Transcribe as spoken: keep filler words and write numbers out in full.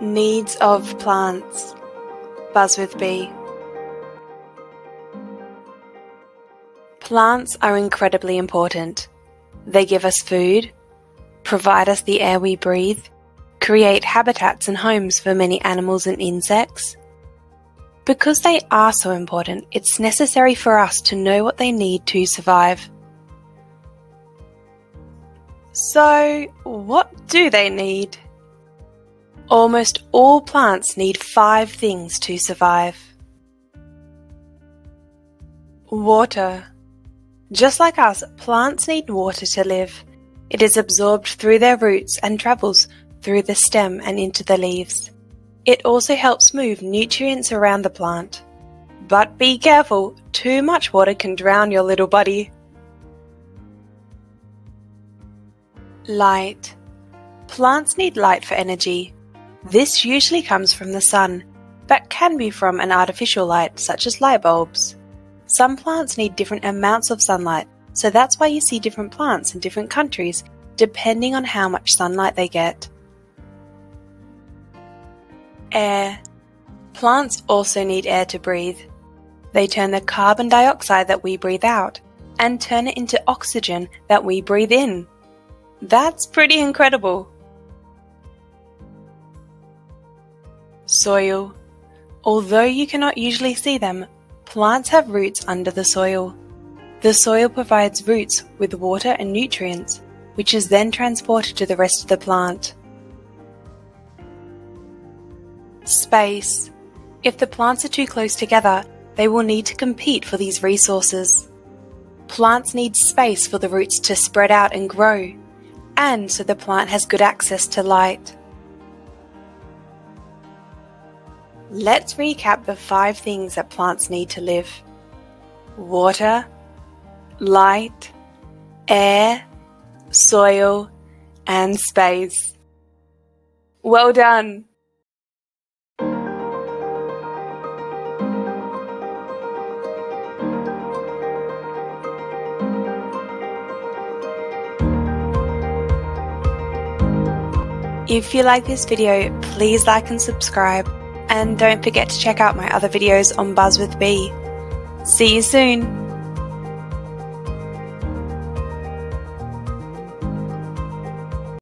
Needs of plants. Buzz with Bee. Plants are incredibly important. They give us food, provide us the air we breathe, create habitats and homes for many animals and insects. Because they are so important, it's necessary for us to know what they need to survive. So, what do they need? Almost all plants need five things to survive. Water. Just like us, plants need water to live. It is absorbed through their roots and travels through the stem and into the leaves. It also helps move nutrients around the plant. But be careful, too much water can drown your little buddy. Light. Plants need light for energy. This usually comes from the sun, but can be from an artificial light such as light bulbs. Some plants need different amounts of sunlight, so that's why you see different plants in different countries, depending on how much sunlight they get. Air. Plants also need air to breathe. They turn the carbon dioxide that we breathe out and turn it into oxygen that we breathe in. That's pretty incredible. Soil. Although you cannot usually see them, plants have roots under the soil. The soil provides roots with water and nutrients, which is then transported to the rest of the plant. Space. If the plants are too close together, they will need to compete for these resources. Plants need space for the roots to spread out and grow, and so the plant has good access to light. Let's recap the five things that plants need to live. Water, light, air, soil, and space. Well done! If you like this video, please like and subscribe, and don't forget to check out my other videos on Buzz with Bee. See you soon!